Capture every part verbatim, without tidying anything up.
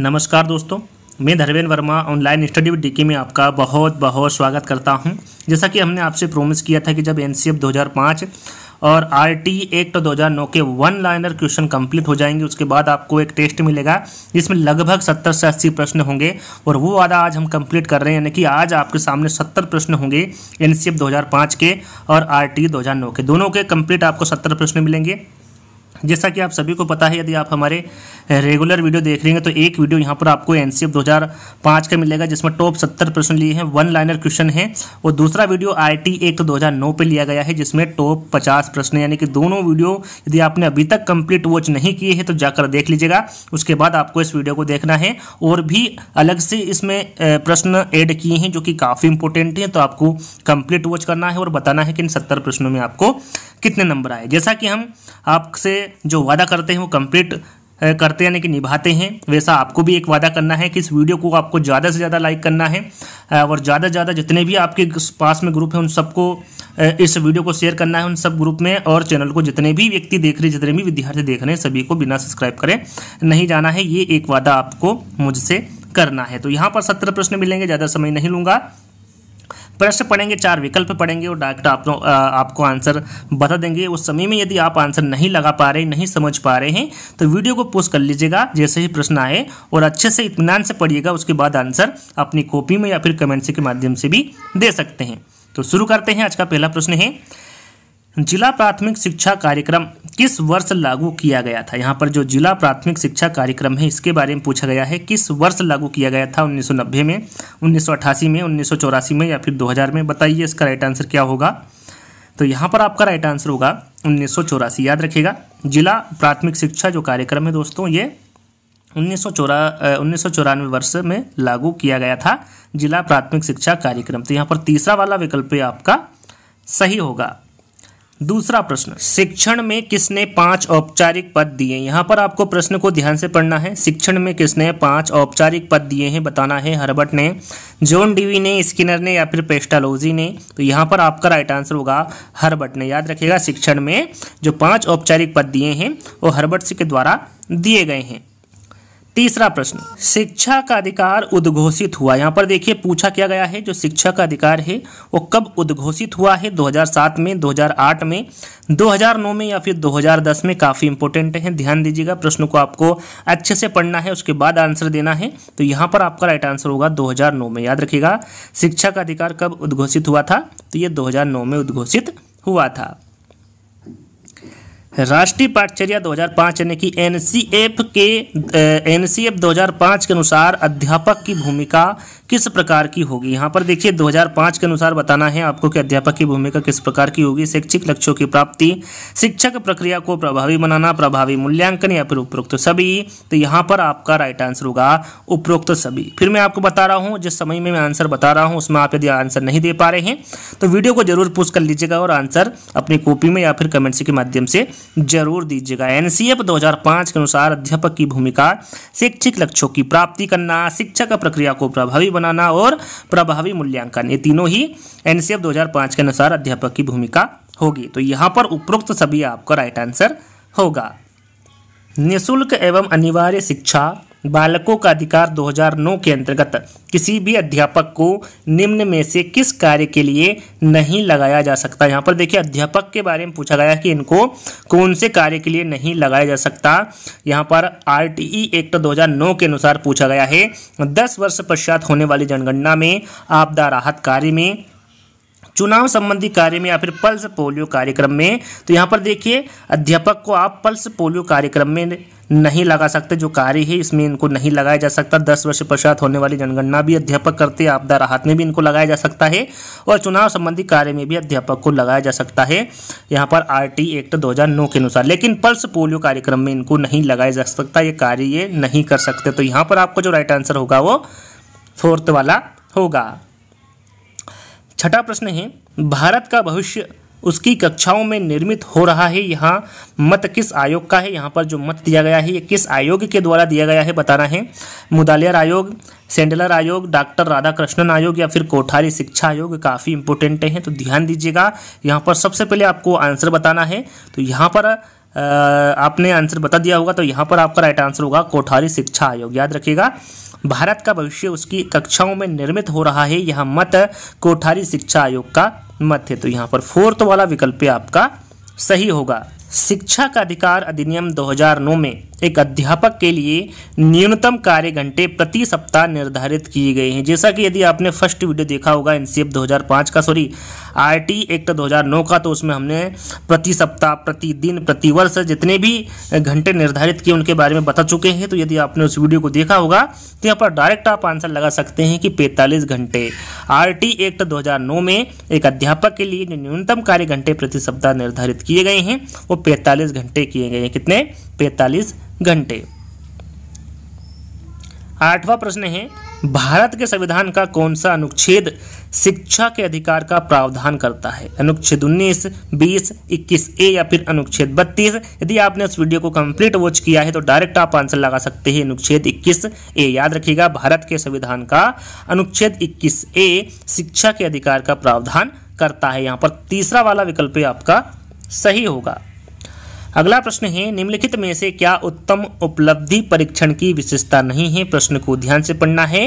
नमस्कार दोस्तों, मैं Dharmendra Verma online study with DK में आपका बहुत बहुत स्वागत करता हूं। जैसा कि हमने आपसे प्रॉमिस किया था कि जब एनसीएफ दो हज़ार पाँच और आरटीई एक्ट दो हज़ार नौ के वन लाइनर क्वेश्चन कंप्लीट हो जाएंगे, उसके बाद आपको एक टेस्ट मिलेगा जिसमें लगभग सत्तर से अस्सी प्रश्न होंगे और वो वादा आज हम कंप्लीट कर रहे हैं। यानी कि आज आपके सामने सत्तर प्रश्न होंगे एनसीएफ दो हज़ार पाँच के और आरटीई दो हज़ार नौ के, दोनों के कंप्लीट आपको सत्तर प्रश्न मिलेंगे। जैसा कि आप सभी को पता है, यदि आप हमारे रेगुलर वीडियो देख रहे हैं तो एक वीडियो यहां पर आपको एनसीएफ दो हज़ार पाँच का मिलेगा जिसमें टॉप सत्तर प्रश्न लिए हैं, वन लाइनर क्वेश्चन है, और दूसरा वीडियो आरटीई एक्ट दो हज़ार नौ पे लिया गया है जिसमें टॉप पचास प्रश्न। यानी कि दोनों वीडियो यदि आपने अभी तक कंप्लीट वॉच नहीं किए हैं तो जाकर देख लीजिएगा। उसके बाद आपको इस वीडियो को देखना है और भी अलग से इसमें प्रश्न ऐड किए हैं जो कि काफ़ी इंपॉर्टेंट हैं, तो आपको कंप्लीट वॉच करना है और बताना है कि इन सत्तर प्रश्नों में आपको कितने नंबर आए। जैसा कि हम आपसे जो वादा करते हैं वो कंप्लीट करते हैं, यानी कि निभाते हैं, वैसा आपको भी एक वादा करना है कि इस वीडियो को आपको ज़्यादा से ज़्यादा लाइक करना है और ज़्यादा से ज़्यादा जितने भी आपके पास में ग्रुप हैं उन सबको इस वीडियो को शेयर करना है, उन सब ग्रुप में, और चैनल को जितने भी व्यक्ति देख रहे, जितने भी विद्यार्थी देख रहे हैं सभी को बिना सब्सक्राइब करें नहीं जाना है, ये एक वादा आपको मुझसे करना है। तो यहाँ पर सत्रह प्रश्न मिलेंगे, ज़्यादा समय नहीं लूँगा। प्रश्न पढ़ेंगे, चार विकल्प पढ़ेंगे और डायरेक्ट आप, आपको आंसर बता देंगे। उस समय में यदि आप आंसर नहीं लगा पा रहे, नहीं समझ पा रहे हैं तो वीडियो को पॉज कर लीजिएगा जैसे ही प्रश्न आए, और अच्छे से इत्मीनान से पढ़िएगा। उसके बाद आंसर अपनी कॉपी में या फिर कमेंट्स के माध्यम से भी दे सकते हैं। तो शुरू करते हैं। आज का पहला प्रश्न है, जिला प्राथमिक शिक्षा कार्यक्रम किस वर्ष लागू किया गया था? यहाँ पर जो जिला प्राथमिक शिक्षा कार्यक्रम है इसके बारे में पूछा गया है, किस वर्ष लागू किया गया था? उन्नीस सौ नब्बे में, उन्नीस सौ अठासी में, उन्नीस सौ चौरासी में, या फिर दो हज़ार में? बताइए इसका राइट आंसर क्या होगा। तो यहाँ पर आपका राइट आंसर होगा उन्नीस सौ चौरासी। याद रखिएगा, जिला प्राथमिक शिक्षा जो कार्यक्रम है दोस्तों, ये उन्नीस सौ चौरा उन्नीस सौ चौरानवे वर्ष में लागू किया गया था, जिला प्राथमिक शिक्षा कार्यक्रम। तो यहाँ पर तीसरा वाला विकल्प आपका सही होगा। दूसरा प्रश्न, शिक्षण में किसने पांच औपचारिक पद दिए? यहाँ पर आपको प्रश्न को ध्यान से पढ़ना है। शिक्षण में किसने पांच औपचारिक पद दिए हैं बताना है। हर्बर्ट ने, जॉन डीवी ने, स्किनर ने, या फिर पेस्टालोजी ने? तो यहाँ पर आपका राइट आंसर होगा हर्बर्ट ने। याद रखिएगा, शिक्षण में जो पांच औपचारिक पद दिए हैं वो हर्बर्ट के द्वारा दिए गए हैं। तीसरा प्रश्न, शिक्षा का अधिकार उद्घोषित हुआ? यहाँ पर देखिए पूछा क्या गया है, जो शिक्षा का अधिकार है वो कब उद्घोषित हुआ है? दो हज़ार सात में, दो हज़ार आठ में, दो हज़ार नौ में, या फिर दो हज़ार दस में? काफ़ी इंपॉर्टेंट है, ध्यान दीजिएगा। प्रश्न को आपको अच्छे से पढ़ना है, उसके बाद आंसर देना है। तो यहाँ पर आपका राइट आंसर होगा दो हज़ार नौ में। याद रखिएगा, शिक्षा का अधिकार कब उद्घोषित हुआ था? तो ये दो हज़ार नौ में उद्घोषित हुआ था। राष्ट्रीय पाठचर्या दो हज़ार पाँच यानी कि एनसीएफ के एनसीएफ दो हज़ार पाँच के अनुसार अध्यापक की भूमिका किस प्रकार की होगी? यहाँ पर देखिए दो हज़ार पाँच के अनुसार बताना है आपको कि अध्यापक की भूमिका किस प्रकार की होगी। शैक्षिक लक्ष्यों की प्राप्ति, शिक्षक प्रक्रिया को प्रभावी बनाना, प्रभावी मूल्यांकन, या फिर उपरोक्त सभी? तो यहाँ पर आपका राइट आंसर होगा उपरोक्त सभी। फिर मैं आपको बता रहा हूँ, जिस समय में मैं आंसर बता रहा हूँ उसमें आप यदि आंसर नहीं दे पा रहे हैं तो वीडियो को जरूर पॉज कर लीजिएगा और आंसर अपनी कॉपी में या फिर कमेंट्स के माध्यम से जरूर दीजिएगा। एनसीएफ दो हज़ार पाँच के अनुसार अध्यापक की भूमिका, शैक्षिक लक्ष्यों की प्राप्ति करना, शिक्षक प्रक्रिया को प्रभावी बनाना और प्रभावी मूल्यांकन, ये तीनों ही एनसीएफ दो हज़ार पाँच के अनुसार अध्यापक की भूमिका होगी। तो यहां पर उपरोक्त सभी आपका राइट आंसर होगा। निःशुल्क एवं अनिवार्य शिक्षा, बालकों का अधिकार दो हज़ार नौ के अंतर्गत किसी भी अध्यापक को निम्न में से किस कार्य के लिए नहीं लगाया जा सकता? यहाँ पर देखिए अध्यापक के बारे में पूछा गया है कि इनको कौन से कार्य के लिए नहीं लगाया जा सकता। यहाँ पर आरटीई एक्ट दो हज़ार नौ के अनुसार पूछा गया है, दस वर्ष पश्चात होने वाली जनगणना में, आपदा राहत कार्य में, चुनाव संबंधी कार्य में, या फिर पल्स पोलियो कार्यक्रम में? तो यहाँ पर देखिए अध्यापक को आप पल्स पोलियो कार्यक्रम में नहीं लगा सकते, जो कार्य है इसमें इनको नहीं लगाया जा सकता। दस वर्ष पश्चात होने वाली जनगणना भी अध्यापक करते हैं, आपदा राहत में भी इनको लगाया जा सकता है, और चुनाव संबंधी कार्य में भी अध्यापक को लगाया जा सकता है, यहाँ पर आरटीई एक्ट दो हज़ार नौ के अनुसार। लेकिन पल्स पोलियो कार्यक्रम में इनको नहीं लगाया जा सकता, ये कार्य ये नहीं कर सकते। तो यहाँ पर आपको जो राइट आंसर होगा वो फोर्थ वाला होगा। छठा प्रश्न है, भारत का भविष्य उसकी कक्षाओं में निर्मित हो रहा है। यहाँ मत किस आयोग का है? यहाँ पर जो मत दिया गया है ये किस आयोग के द्वारा दिया गया है बताना है। मुदालियर आयोग, सैंडलर आयोग, डॉक्टर राधाकृष्णन आयोग, या फिर कोठारी शिक्षा आयोग? काफ़ी इंपॉर्टेंट हैं, तो ध्यान दीजिएगा। यहाँ पर सबसे पहले आपको आंसर बताना है। तो यहाँ पर आपने आंसर बता दिया होगा, तो यहाँ पर आपका राइट आंसर होगा कोठारी शिक्षा आयोग। याद रखिएगा, भारत का भविष्य उसकी कक्षाओं में निर्मित हो रहा है, यह मत कोठारी शिक्षा आयोग का मत है। तो यहाँ पर फोर्थ वाला विकल्प आपका सही होगा। शिक्षा का अधिकार अधिनियम दो हज़ार नौ में एक अध्यापक के लिए न्यूनतम कार्य घंटे प्रति सप्ताह निर्धारित किए गए हैं। जैसा कि यदि आपने फर्स्ट वीडियो देखा होगा एनसीएफ दो हज़ार पाँच का, सॉरी आरटी एक्ट दो हज़ार नौ का, तो उसमें हमने प्रति सप्ताह, प्रति दिन, प्रति वर्ष जितने भी घंटे निर्धारित किए उनके बारे में बता चुके हैं। तो यदि आपने उस वीडियो को देखा होगा तो यहाँ पर डायरेक्ट आप आंसर लगा सकते हैं कि पैंतालीस घंटे। आरटी एक्ट दो हज़ार नौ में एक अध्यापक के लिए न्यूनतम कार्य घंटे प्रति सप्ताह निर्धारित किए गए हैं वो पैंतालीस घंटे किए गए हैं। कितने? पैंतालीस घंटे। आठवां प्रश्न है, भारत के संविधान का कौन सा अनुच्छेद शिक्षा के अधिकार का प्रावधान करता है? अनुच्छेद उन्नीस, बीस, इक्कीस ए या फिर अनुच्छेद बत्तीस? यदि आपने उस वीडियो को कंप्लीट वॉच किया है तो डायरेक्ट आप आंसर लगा सकते हैं अनुच्छेद इक्कीस ए। याद रखिएगा, भारत के संविधान का अनुच्छेद इक्कीस ए शिक्षा के अधिकार का प्रावधान करता है। यहाँ पर तीसरा वाला विकल्प आपका सही होगा। अगला प्रश्न है, निम्नलिखित में से क्या उत्तम उपलब्धि परीक्षण की विशेषता नहीं है? प्रश्न को ध्यान से पढ़ना है।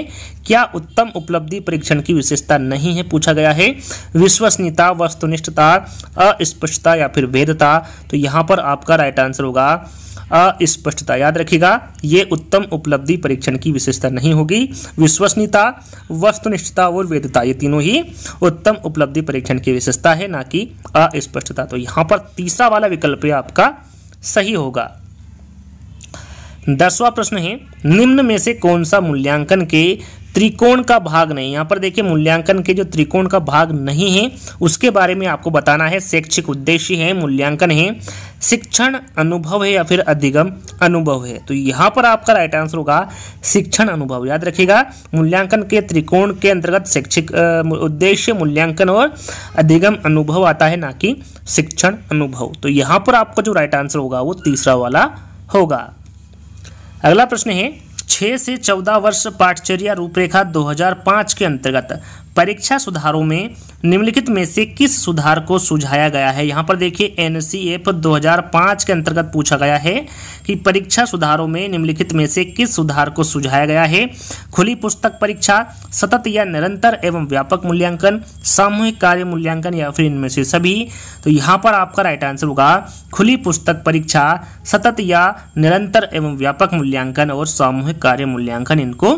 क्या उत्तम उपलब्धि परीक्षण की विशेषता नहीं है पूछा गया है। विश्वसनीयता, वस्तुनिष्ठता, अस्पष्टता या फिर भेदता? तो यहाँ पर आपका राइट आंसर होगा अस्पष्टता। याद रखिएगा, ये उत्तम उपलब्धि परीक्षण की विशेषता नहीं होगी। विश्वसनीयता, वस्तुनिष्ठता और वेदता, ये तीनों ही उत्तम उपलब्धि परीक्षण की विशेषता है, ना कि अस्पष्टता। तो यहाँ पर तीसरा वाला विकल्प आपका सही होगा। दसवां प्रश्न है, निम्न में से कौन सा मूल्यांकन के त्रिकोण का भाग नहीं? यहाँ पर देखिए, मूल्यांकन के जो त्रिकोण का भाग नहीं है उसके बारे में आपको बताना है। शैक्षिक उद्देश्य है, मूल्यांकन है, शिक्षण अनुभव है या फिर अधिगम अनुभव है? तो यहाँ पर आपका राइट आंसर होगा शिक्षण अनुभव। याद रखिएगा, मूल्यांकन के त्रिकोण के अंतर्गत शैक्षिक उद्देश्य, मूल्यांकन और अधिगम अनुभव आता है, ना कि शिक्षण अनुभव। तो यहाँ पर आपका जो राइट आंसर होगा वो तीसरा वाला होगा। अगला प्रश्न है, छः से चौदह वर्ष पाठचर्या रूपरेखा दो हज़ार पाँच के अंतर्गत परीक्षा सुधारों में निम्नलिखित में से किस सुधार को सुझाया गया है? यहाँ पर देखिए, एनसीएफ दो हज़ार पाँच के अंतर्गत पूछा गया है कि परीक्षा सुधारों में निम्नलिखित में से किस सुधार को सुझाया गया है। खुली पुस्तक परीक्षा, सतत या निरंतर एवं व्यापक मूल्यांकन, सामूहिक कार्य मूल्यांकन या फिर इनमें से सभी? तो यहाँ पर आपका राइट आंसर होगा खुली पुस्तक परीक्षा, सतत या निरंतर एवं व्यापक मूल्यांकन और सामूहिक कार्य मूल्यांकन, इनको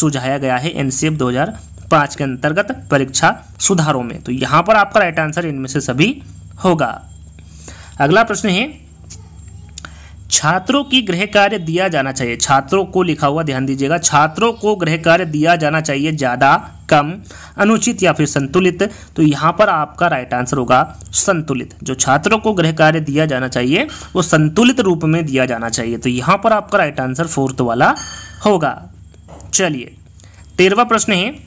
सुझाया गया है एनसीएफ दो हज़ार पाँच के अंतर्गत परीक्षा सुधारों में। तो यहाँ पर आपका राइट आंसर इनमें से सभी होगा। अगला प्रश्न है, छात्रों की गृह कार्य दिया जाना चाहिए। छात्रों को लिखा हुआ ध्यान दीजिएगा, छात्रों को गृह कार्य दिया जाना चाहिए ज़्यादा, कम, अनुचित या फिर संतुलित? तो यहाँ पर आपका राइट आंसर होगा संतुलित। जो छात्रों को गृह कार्य दिया जाना चाहिए वो संतुलित रूप में दिया जाना चाहिए। तो यहाँ पर आपका राइट आंसर फोर्थ वाला होगा। चलिए, तेरहवां प्रश्न है,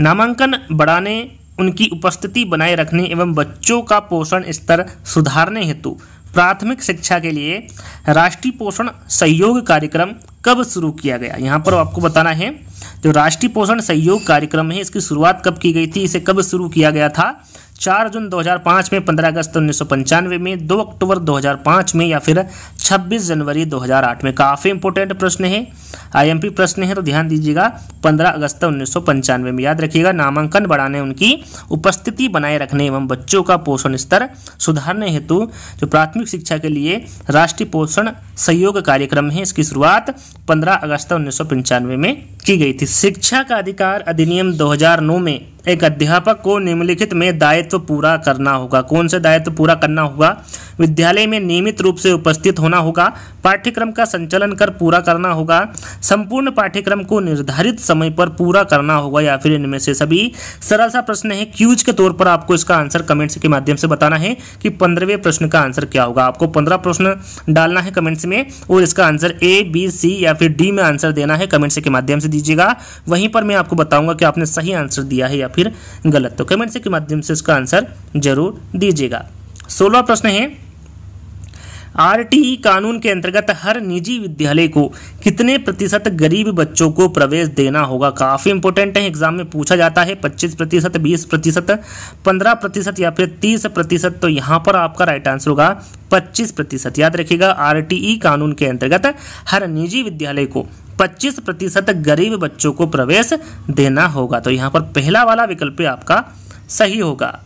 नामांकन बढ़ाने, उनकी उपस्थिति बनाए रखने एवं बच्चों का पोषण स्तर सुधारने हेतु प्राथमिक शिक्षा के लिए राष्ट्रीय पोषण सहयोग कार्यक्रम कब शुरू किया गया? यहाँ पर आपको बताना है, जो राष्ट्रीय पोषण सहयोग कार्यक्रम है इसकी शुरुआत कब की गई थी, इसे कब शुरू किया गया था? चार जून दो हज़ार पाँच में, पंद्रह अगस्त उन्नीस सौ पंचानवे में, दो अक्टूबर दो हज़ार पाँच में या फिर छब्बीस जनवरी दो हज़ार आठ में? काफ़ी इंपॉर्टेंट प्रश्न है, आईएमपी प्रश्न है, तो ध्यान दीजिएगा पंद्रह अगस्त उन्नीस सौ पंचानवे में। याद रखिएगा, नामांकन बढ़ाने, उनकी उपस्थिति बनाए रखने एवं बच्चों का पोषण स्तर सुधारने हेतु जो प्राथमिक शिक्षा के लिए राष्ट्रीय पोषण सहयोग कार्यक्रम है इसकी शुरुआत पंद्रह अगस्त उन्नीस सौ पंचानवे में की गई थी। शिक्षा का अधिकार अधिनियम दो हज़ार नौ में एक अध्यापक को निम्नलिखित में दायित्व पूरा करना होगा। कौन से दायित्व पूरा करना होगा? विद्यालय में नियमित रूप से उपस्थित होना होगा, पाठ्यक्रम का संचालन कर पूरा करना होगा, संपूर्ण पाठ्यक्रम को निर्धारित समय पर पूरा करना होगा या फिर इनमें से सभी? सरल सा प्रश्न है, क्यूज के तौर पर आपको इसका आंसर कमेंट्स के माध्यम से बताना है कि पंद्रहवें प्रश्न का आंसर क्या होगा। आपको पंद्रह प्रश्न डालना है कमेंट्स में और इसका आंसर ए, बी, सी या फिर डी में आंसर देना है। कमेंट्स के माध्यम से दीजिएगा, वहीं पर मैं आपको बताऊंगा कि आपने सही आंसर दिया है या फिर गलत। तो कमेंट्स के माध्यम से इसका आंसर जरूर दीजिएगा। सोलहवां प्रश्न है, आरटीई कानून के अंतर्गत हर निजी विद्यालय को कितने प्रतिशत गरीब बच्चों को प्रवेश देना होगा। काफ़ी इंपॉर्टेंट है, एग्जाम में पूछा जाता है। पच्चीस प्रतिशत, बीस प्रतिशत, पंद्रह प्रतिशत या फिर तीस प्रतिशत। तो यहाँ पर आपका राइट आंसर होगा पच्चीस प्रतिशत। याद रखिएगा, आरटीई कानून के अंतर्गत हर निजी विद्यालय को पच्चीस प्रतिशत गरीब बच्चों को प्रवेश देना होगा। तो यहाँ पर पहला वाला विकल्प आपका सही होगा।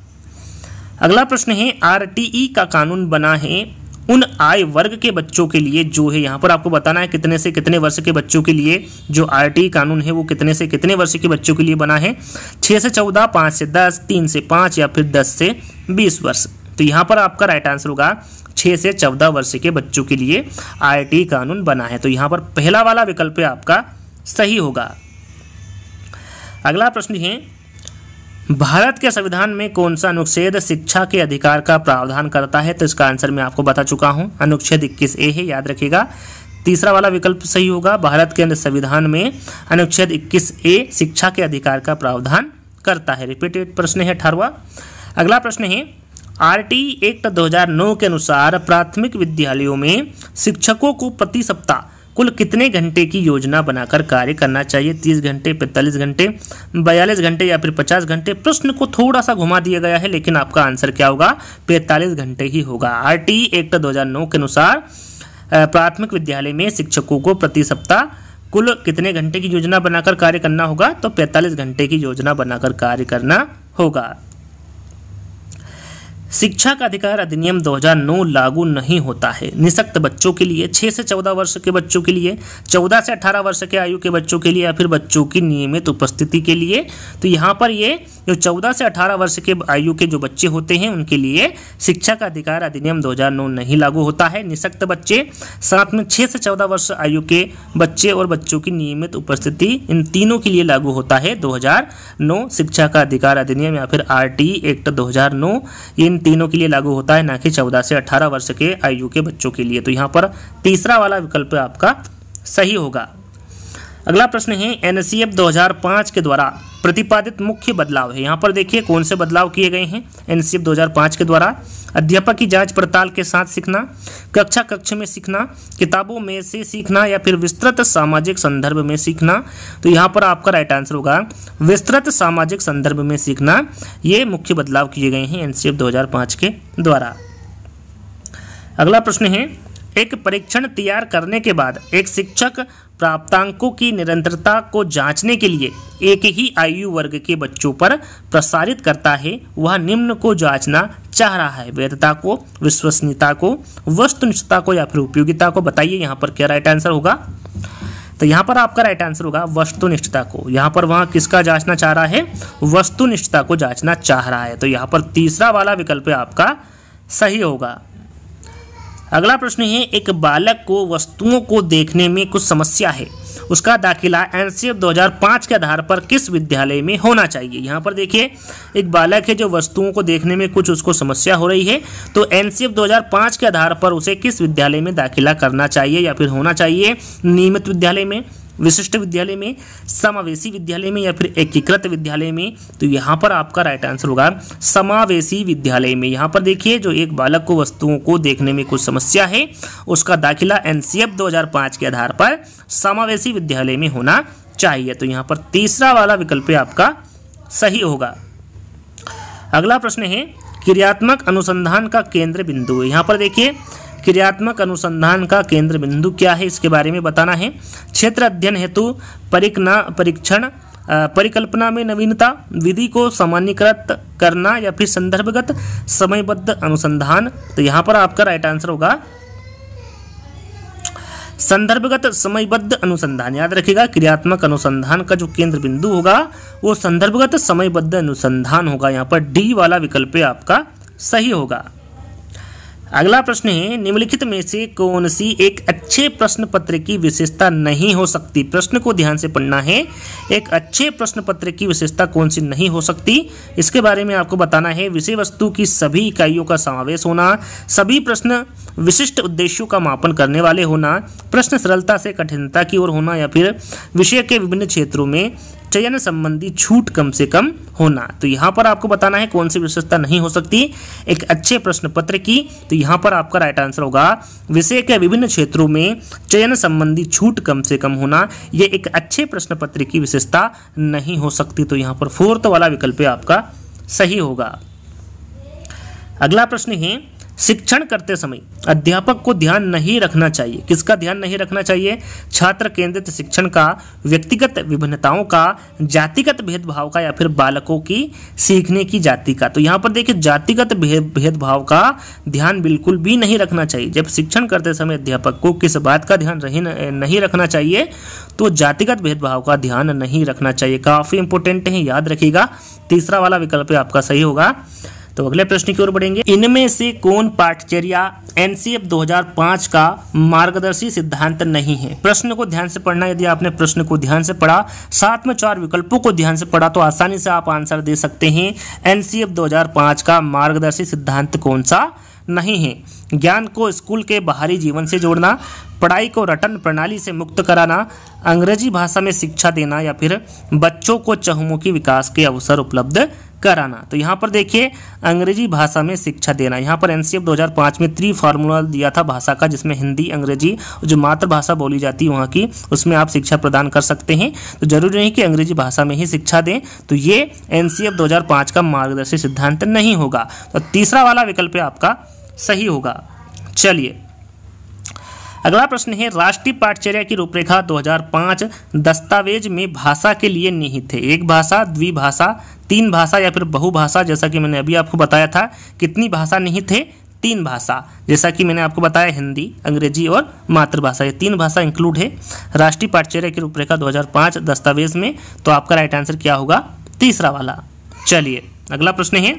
अगला प्रश्न है, आरटीई का कानून बना है उन आय वर्ग के बच्चों के लिए जो है, यहाँ पर आपको बताना है कितने से कितने वर्ष के बच्चों के लिए जो आरटीई कानून है वो कितने से कितने वर्ष के बच्चों के लिए बना है। छः से चौदह, पाँच से दस, तीन से पाँच या फिर दस से बीस वर्ष। तो यहाँ पर आपका राइट आंसर होगा छः से चौदह वर्ष के बच्चों के लिए आरटीई कानून बना है। तो यहाँ पर पहला वाला विकल्प आपका सही होगा। अगला प्रश्न है, भारत के संविधान में कौन सा अनुच्छेद शिक्षा के अधिकार का प्रावधान करता है। तो इसका आंसर मैं आपको बता चुका हूं, अनुच्छेद इक्कीस ए है। याद रखिएगा, तीसरा वाला विकल्प सही होगा। भारत के संविधान में अनुच्छेद इक्कीस ए शिक्षा के अधिकार का प्रावधान करता है। रिपीटेड प्रश्न है अठारहवां। अगला प्रश्न है, आरटीई एक्ट दो हज़ार नौ के अनुसार प्राथमिक विद्यालयों में शिक्षकों को प्रति सप्ताह कुल कितने घंटे की योजना बनाकर कार्य करना चाहिए। तीस घंटे, पैंतालीस घंटे, बयालीस घंटे या फिर पचास घंटे। प्रश्न को थोड़ा सा घुमा दिया गया है, लेकिन आपका आंसर क्या होगा, पैंतालीस घंटे ही होगा। आरटीई एक्ट दो हज़ार नौ के अनुसार प्राथमिक विद्यालय में शिक्षकों को प्रति सप्ताह कुल कितने घंटे की योजना बनाकर कार्य करना होगा। तो पैंतालीस घंटे की योजना बनाकर कार्य करना होगा। शिक्षा का अधिकार अधिनियम दो हज़ार नौ लागू नहीं होता है निशक्त बच्चों के लिए, छः से चौदह वर्ष के बच्चों के लिए, चौदह से अठारह वर्ष के आयु के बच्चों के लिए या फिर बच्चों की नियमित उपस्थिति के लिए। तो यहाँ पर ये जो चौदह से अठारह वर्ष के आयु के जो बच्चे होते हैं उनके लिए शिक्षा का अधिकार अधिनियम दो हज़ार नौ नहीं लागू होता है। निशक्त बच्चे, साथ में छः से चौदह वर्ष आयु के बच्चे और बच्चों की नियमित उपस्थिति, इन तीनों के लिए लागू होता है दो हज़ार नौ शिक्षा का अधिकार अधिनियम या फिर आरटीई एक्ट दो हज़ार नौ, इन तीनों के लिए लागू होता है, ना कि चौदह से अठारह वर्ष के आयु के बच्चों के लिए। तो यहाँ पर तीसरा वाला विकल्प आपका सही होगा। अगला प्रश्न है, एनसीएफ दो हज़ार पाँच के द्वारा प्रतिपादित मुख्य बदलाव है। यहाँ पर देखिए कौन से बदलाव किए गए हैं एनसीएफ दो हज़ार पाँच के द्वारा। अध्यापक की जांच पड़ताल के साथ सीखना, कक्षा कक्ष में सीखना, किताबों में से सीखना या फिर विस्तृत सामाजिक संदर्भ में सीखना। तो यहाँ पर आपका राइट आंसर होगा विस्तृत सामाजिक संदर्भ में सीखना। ये मुख्य बदलाव किए गए हैं एनसीएफ दो हज़ार पाँच के द्वारा। अगला प्रश्न है, एक परीक्षण तैयार करने के बाद एक शिक्षक प्राप्तांकों की निरंतरता को जांचने के लिए एक ही आयु वर्ग के बच्चों पर प्रसारित करता है। वह निम्न को जांचना चाह रहा है, वैधता को, विश्वसनीयता को, वस्तुनिष्ठता को या फिर उपयोगिता को। बताइए यहाँ पर क्या राइट आंसर होगा। तो यहाँ पर आपका राइट आंसर होगा वस्तुनिष्ठता को। यहाँ पर वहाँ किसका जांचना चाह रहा है, वस्तुनिष्ठता को जांचना चाह रहा है। तो यहाँ पर तीसरा वाला विकल्प आपका सही होगा। अगला प्रश्न है, एक बालक को वस्तुओं को देखने में कुछ समस्या है, उसका दाखिला एनसीएफ दो हज़ार पाँच के आधार पर किस विद्यालय में होना चाहिए। यहाँ पर देखिए एक बालक है जो वस्तुओं को देखने में कुछ उसको समस्या हो रही है, तो एनसीएफ दो हज़ार पाँच के आधार पर उसे किस विद्यालय में दाखिला करना चाहिए या फिर होना चाहिए। नियमित विद्यालय में, विशिष्ट विद्यालय में, समावेशी विद्यालय में या फिर एकीकृत विद्यालय में। तो यहाँ पर आपका राइट आंसर होगा समावेशी विद्यालय में। यहाँ पर देखिए जो एक बालक को वस्तुओं को देखने में कुछ समस्या है, उसका दाखिला एनसीएफ दो हज़ार पाँच के आधार पर समावेशी विद्यालय में होना चाहिए। तो यहाँ पर तीसरा वाला विकल्प आपका सही होगा। अगला प्रश्न है, क्रियात्मक अनुसंधान का केंद्र बिंदु। यहाँ पर देखिए क्रियात्मक अनुसंधान का केंद्र बिंदु क्या है, इसके बारे में बताना है। क्षेत्र अध्ययन हेतु परिकना परीक्षण, परिकल्पना में नवीनता, विधि को सामान्यकृत करना या फिर संदर्भगत समयबद्ध अनुसंधान। तो यहाँ पर आपका राइट आंसर होगा संदर्भगत समयबद्ध अनुसंधान। याद रखिएगा, क्रियात्मक अनुसंधान का जो केंद्र बिंदु होगा वो संदर्भगत समयबद्ध अनुसंधान होगा। यहाँ पर डी वाला विकल्प आपका सही होगा। अगला प्रश्न है, निम्नलिखित में से कौन सी एक अच्छे प्रश्न पत्र की विशेषता नहीं हो सकती। प्रश्न को ध्यान से पढ़ना है, एक अच्छे प्रश्न पत्र की विशेषता कौन सी नहीं हो सकती, इसके बारे में आपको बताना है। विषय वस्तु की सभी इकाइयों का समावेश होना, सभी प्रश्न विशिष्ट उद्देश्यों का मापन करने वाले होना, प्रश्न सरलता से कठिनता की ओर होना या फिर विषय के विभिन्न क्षेत्रों में चयन संबंधी छूट कम से कम होना। तो यहाँ पर आपको बताना है कौन सी विशेषता नहीं हो सकती एक अच्छे प्रश्न पत्र की। तो यहाँ पर आपका राइट आंसर होगा विषय के विभिन्न क्षेत्रों में चयन संबंधी छूट कम से कम होना, यह एक अच्छे प्रश्न पत्र की विशेषता नहीं हो सकती। तो यहाँ पर फोर्थ वाला विकल्प आपका सही होगा। अगला प्रश्न है शिक्षण करते समय अध्यापक को ध्यान नहीं रखना चाहिए। किसका ध्यान नहीं रखना चाहिए? छात्र केंद्रित शिक्षण का, व्यक्तिगत विभिन्नताओं का, जातिगत भेदभाव का, या फिर बालकों की सीखने की जाति का। तो यहाँ पर देखिए जातिगत भेदभाव का ध्यान बिल्कुल भी नहीं रखना चाहिए। जब शिक्षण करते समय अध्यापक को किस बात का ध्यान नहीं रखना चाहिए तो जातिगत भेदभाव का ध्यान नहीं रखना चाहिए। काफ़ी इंपॉर्टेंट है, याद रखिएगा। तीसरा वाला विकल्प आपका सही होगा। तो अगले प्रश्न की ओर बढ़ेंगे। इनमें से कौन पाठचर्या एनसीएफ दो हज़ार पाँच का मार्गदर्शी सिद्धांत नहीं है? प्रश्न को ध्यान से पढ़ना। यदि आपने प्रश्न को ध्यान से पढ़ा, साथ में चार विकल्पों को ध्यान से पढ़ा, तो आसानी से आप आंसर दे सकते हैं। एनसीएफ दो हज़ार पाँच का मार्गदर्शी सिद्धांत कौन सा नहीं है? ज्ञान को स्कूल के बाहरी जीवन से जोड़ना, पढ़ाई को रटन प्रणाली से मुक्त कराना, अंग्रेजी भाषा में शिक्षा देना, या फिर बच्चों को चहुमुखी विकास के अवसर उपलब्ध कराना। तो यहाँ पर देखिए अंग्रेजी भाषा में शिक्षा देना। यहाँ पर एनसीएफ दो हज़ार पाँच में थ्री फार्मूला दिया था भाषा का, जिसमें हिंदी, अंग्रेजी, जो मातृभाषा बोली जाती है वहाँ की, उसमें आप शिक्षा प्रदान कर सकते हैं। तो जरूरी नहीं कि अंग्रेजी भाषा में ही शिक्षा दें। तो ये एनसीएफ दो हज़ार पाँच का मार्गदर्शी सिद्धांत नहीं होगा। तो तीसरा वाला विकल्प आपका सही होगा। चलिए अगला प्रश्न है राष्ट्रीय पाठचर्या की रूपरेखा दो हज़ार पाँच दस्तावेज में भाषा के लिए निहित है। एक भाषा, द्विभाषा, तीन भाषा, या फिर बहुभाषा। जैसा कि मैंने अभी आपको बताया था कितनी भाषा निहित है? तीन भाषा। जैसा कि मैंने आपको बताया हिंदी, अंग्रेजी और मातृभाषा, ये तीन भाषा इंक्लूड है राष्ट्रीय पाठचर्या की रूपरेखा दो हज़ार पाँच दस्तावेज में। तो आपका राइट आंसर क्या होगा? तीसरा वाला। चलिए अगला प्रश्न है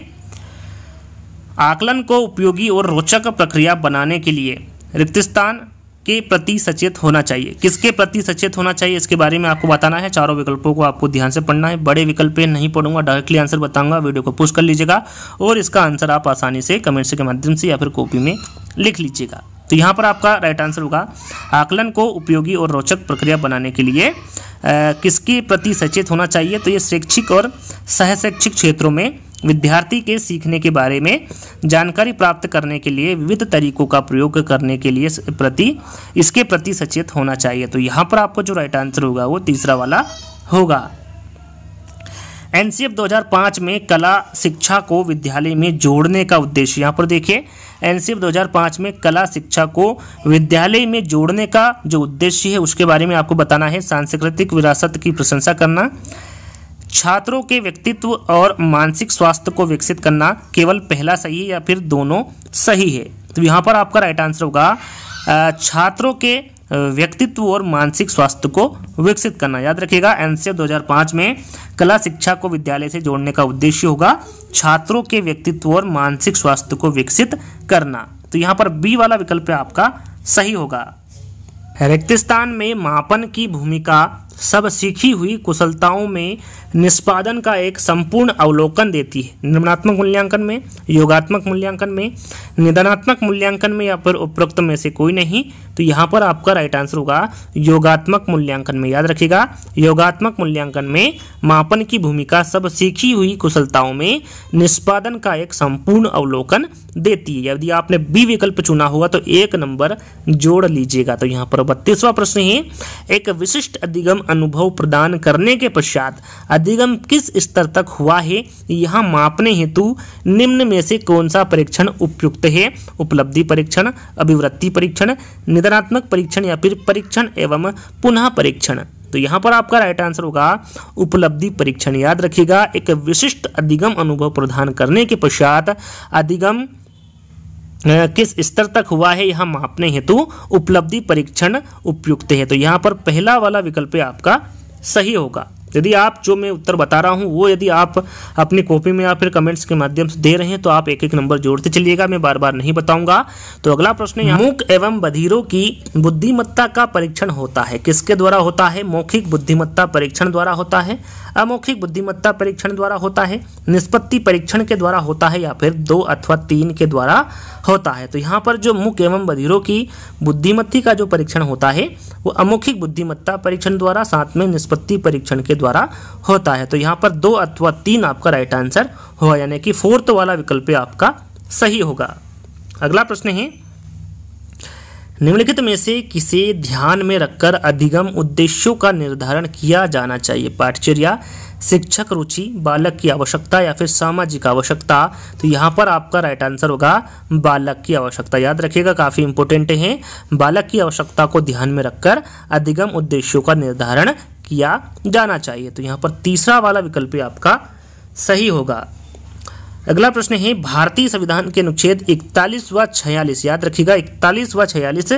आकलन को उपयोगी और रोचक प्रक्रिया बनाने के लिए रिक्तस्थान के प्रति सचेत होना चाहिए। किसके प्रति सचेत होना चाहिए इसके बारे में आपको बताना है। चारों विकल्पों को आपको ध्यान से पढ़ना है। बड़े विकल्प नहीं पढ़ूंगा, डायरेक्टली आंसर बताऊंगा। वीडियो को पुश कर लीजिएगा और इसका आंसर आप आसानी से कमेंट्स के माध्यम से या फिर कॉपी में लिख लीजिएगा। तो यहाँ पर आपका राइट आंसर होगा आकलन को उपयोगी और रोचक प्रक्रिया बनाने के लिए किसके प्रति सचेत होना चाहिए। तो ये शैक्षिक और सहशैक्षिक क्षेत्रों में विद्यार्थी के सीखने के बारे में जानकारी प्राप्त करने के लिए विविध तरीकों का प्रयोग करने के लिए प्रति इसके प्रति सचेत होना चाहिए। तो यहाँ पर आपको जो राइट आंसर होगा वो तीसरा वाला होगा। एनसीएफ दो हज़ार पाँच में कला शिक्षा को विद्यालय में जोड़ने का उद्देश्य। यहाँ पर देखिए एनसीएफ दो हज़ार पाँच में कला शिक्षा को विद्यालय में जोड़ने का जो उद्देश्य है उसके बारे में आपको बताना है। सांस्कृतिक विरासत की प्रशंसा करना, छात्रों के व्यक्तित्व और मानसिक स्वास्थ्य को विकसित करना। केवल पहला सही है या फिर दोनों सही है? तो यहाँ पर आपका राइट आंसर होगा छात्रों के व्यक्तित्व और मानसिक स्वास्थ्य को विकसित करना। याद रखिएगा एनसीएफ दो हज़ार पाँच में कला शिक्षा को विद्यालय से जोड़ने का उद्देश्य होगा छात्रों के व्यक्तित्व और मानसिक स्वास्थ्य को विकसित करना। तो यहाँ पर बी वाला विकल्प आपका सही होगा। रिक्तस्थान में मापन की भूमिका सब सीखी हुई कुशलताओं में निष्पादन का एक संपूर्ण अवलोकन देती है। निर्माणात्मक मूल्यांकन में, योगात्मक मूल्यांकन में, निदानात्मक मूल्यांकन में, या फिर उपरोक्त में से कोई नहीं। तो यहाँ पर आपका राइट आंसर होगा योगात्मक मूल्यांकन में। याद रखिएगा योगात्मक मूल्यांकन में मापन की भूमिका सब सीखी हुई कुशलताओं में निष्पादन का एक संपूर्ण अवलोकन देती है। यदि आपने बी विकल्प चुना होगा तो एक नंबर जोड़ लीजिएगा। तो यहाँ पर बत्तीसवां प्रश्न है एक विशिष्ट अधिगम अनुभव प्रदान करने के पश्चात अधिगम किस स्तर तक हुआ है यह मापने हेतु निम्न में से कौन सा परीक्षण उपयुक्त है? उपलब्धि परीक्षण, अभिवृत्ति परीक्षण, निदानात्मक परीक्षण, या फिर परीक्षण एवं पुनः परीक्षण। तो यहाँ पर आपका राइट आंसर होगा उपलब्धि परीक्षण। याद रखिएगा एक विशिष्ट अधिगम अनुभव प्रदान करने के पश्चात अधिगम किस स्तर तक हुआ है यह मापने हेतु उपलब्धि परीक्षण उपयुक्त है। तो यहाँ पर पहला वाला विकल्प आपका सही होगा। यदि आप जो मैं उत्तर बता रहा हूँ वो यदि आप अपनी कॉपी में या फिर कमेंट्स के माध्यम से दे रहे हैं तो आप एक एक नंबर जोड़ते चलिएगा, मैं बार बार नहीं बताऊंगा। तो अगला प्रश्न है मूक एवं बधिरों की बुद्धिमत्ता का परीक्षण होता है। किसके द्वारा होता है? मौखिक बुद्धिमत्ता परीक्षण द्वारा होता है, अमौखिक बुद्धिमत्ता परीक्षण द्वारा होता है, निष्पत्ति परीक्षण के द्वारा होता है, या फिर दो अथवा तीन के द्वारा होता है। तो यहाँ पर जो मूक एवं बधिरों की बुद्धिमत्ता का जो परीक्षण होता है वो अमौखिक बुद्धिमत्ता परीक्षण द्वारा, साथ में निष्पत्ति परीक्षण के द्वारा होता है। तो यहाँ पर दो अथवा तीन आपका राइट आंसर होगा, यानी कि फोर्थ वाला विकल्प आपका सही होगा। अगला प्रश्न है, निम्नलिखित में से किसे ध्यान में रखकर अधिगम उद्देश्यों का निर्धारण किया जाना चाहिए? पाठचर्या, शिक्षक रुचि, बालक की आवश्यकता या फिर सामाजिक आवश्यकता। तो यहाँ पर आपका राइट आंसर होगा बालक की आवश्यकता। याद रखिएगा काफ़ी इंपॉर्टेंट है, बालक की आवश्यकता को ध्यान में रखकर अधिगम उद्देश्यों का निर्धारण किया जाना चाहिए। तो यहाँ पर तीसरा वाला विकल्प आपका सही होगा। अगला प्रश्न है, भारतीय संविधान के अनुच्छेद इकतालीस व छियालीस, याद रखिएगा इकतालीस व छियालीस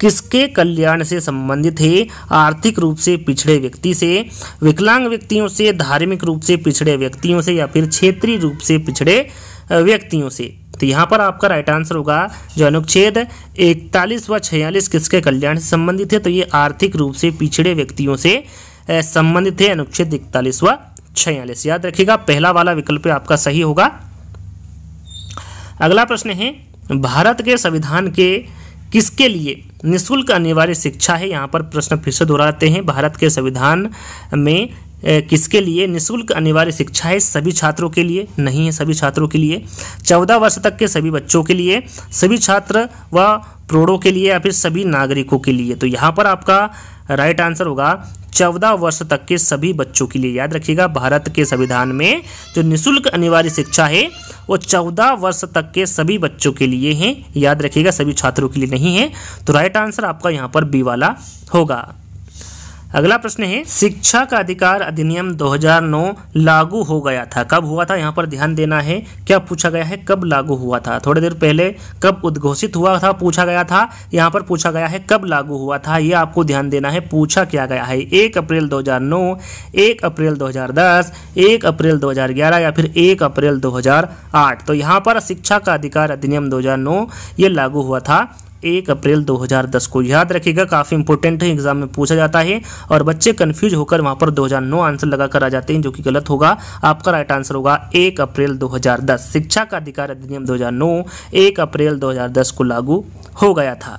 किसके कल्याण से संबंधित है? आर्थिक रूप से पिछड़े व्यक्ति से, विकलांग व्यक्तियों से, धार्मिक रूप से पिछड़े व्यक्तियों से या फिर क्षेत्रीय रूप से पिछड़े व्यक्तियों से। तो यहाँ पर आपका राइट आंसर होगा जो अनुच्छेद इकतालीस व छियालीस किसके कल्याण से संबंधित है, तो ये आर्थिक रूप से पिछड़े व्यक्तियों से संबंधित है, अनुच्छेद इकतालीस व छियालीस। याद रखिएगा पहला वाला विकल्प आपका सही होगा। अगला प्रश्न है, भारत के संविधान के किसके लिए निःशुल्क अनिवार्य शिक्षा है? यहाँ पर प्रश्न फिर से दोहराते हैं, भारत के संविधान में किसके लिए निःशुल्क अनिवार्य शिक्षा है? सभी छात्रों के लिए नहीं है, सभी छात्रों के लिए, चौदह वर्ष तक के सभी बच्चों के लिए, सभी छात्र व प्रौढ़ों के लिए या फिर सभी नागरिकों के लिए। तो यहाँ पर आपका राइट आंसर होगा चौदह वर्ष तक के सभी बच्चों के लिए। याद रखिएगा भारत के संविधान में जो निःशुल्क अनिवार्य शिक्षा है वो चौदह वर्ष तक के सभी बच्चों के लिए है, याद रखिएगा सभी छात्रों के लिए नहीं है। तो राइट आंसर आपका यहाँ पर बी वाला होगा। अगला प्रश्न है, शिक्षा का अधिकार अधिनियम दो हज़ार नौ लागू हो गया था, कब हुआ था? यहाँ पर ध्यान देना है, क्या पूछा गया है? कब लागू हुआ था। थोड़ी देर पहले कब उद्घोषित हुआ था पूछा गया था, यहाँ पर पूछा गया है कब लागू हुआ था, ये आपको ध्यान देना है। पूछा क्या गया है? एक अप्रैल दो हज़ार नौ, एक अप्रैल दो हज़ार दस, एक अप्रैल दो हज़ार ग्यारह या फिर एक अप्रैल दो हज़ार आठ। तो यहाँ पर शिक्षा का अधिकार अधिनियम दो हज़ार नौ ये लागू हुआ था एक अप्रैल दो हज़ार दस को। याद रखिएगा काफ़ी इंपॉर्टेंट है, एग्जाम में पूछा जाता है और बच्चे कंफ्यूज होकर वहाँ पर दो हज़ार नौ आंसर लगा कर आ जाते हैं, जो कि गलत होगा। आपका राइट आंसर होगा एक अप्रैल दो हज़ार दस। शिक्षा का अधिकार अधिनियम दो हज़ार नौ एक अप्रैल दो हज़ार दस को लागू हो गया था।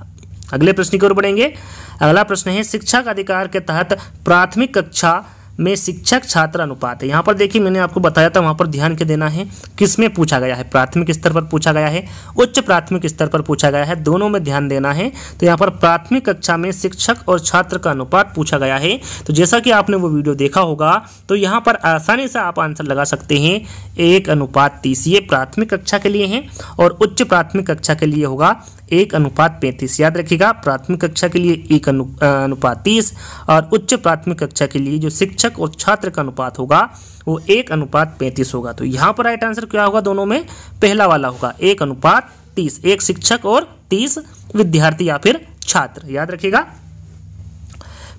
अगले प्रश्न की ओर बढ़ेंगे। अगला प्रश्न है, शिक्षा का अधिकार के तहत प्राथमिक कक्षा में शिक्षक छात्र अनुपात है। यहाँ पर देखिए मैंने आपको बताया था, वहाँ पर ध्यान के देना है किस में पूछा गया है, प्राथमिक स्तर पर पूछा गया है, उच्च प्राथमिक स्तर पर पूछा गया है, दोनों में ध्यान देना है। तो यहाँ पर प्राथमिक कक्षा में शिक्षक और छात्र का अनुपात पूछा गया है। तो जैसा कि आपने वो वीडियो देखा होगा, तो यहाँ पर आसानी से आप आंसर लगा सकते हैं एक अनुपात तीस, ये प्राथमिक कक्षा के लिए है, और उच्च प्राथमिक कक्षा के लिए होगा एक अनुपात पैंतीस। याद रखिएगा प्राथमिक कक्षा के लिए एक अनु, अनुपात तीस और उच्च प्राथमिक कक्षा के लिए जो शिक्षक और छात्र का अनुपात होगा वो एक अनुपात पैंतीस होगा। तो यहाँ पर राइट आंसर क्या होगा? दोनों में पहला वाला होगा एक अनुपात तीस, एक शिक्षक और तीस विद्यार्थी या फिर छात्र। याद रखिएगा